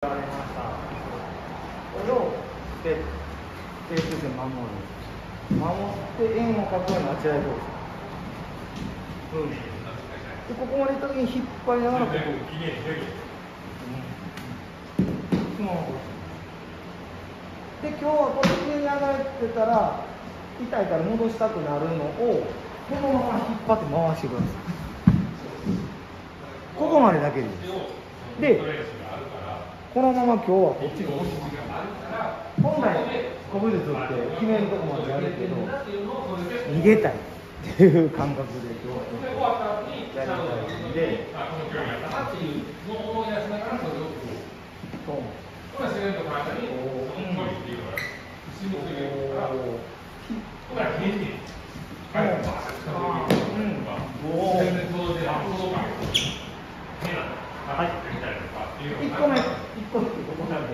守って円を描くようにあちらへ通す。でここまで行った時に引っ張りながらここ。で今日はこれ上に上がってたら痛いから戻したくなるのをこのまま引っ張って回してください。ここまでだけです。でこのまま今日はこっちに落ちてくる。本来古武術って決めるとこまでやるけど逃げたいっていう感覚で今日はやりたいので、1個目1個目ってここなんで。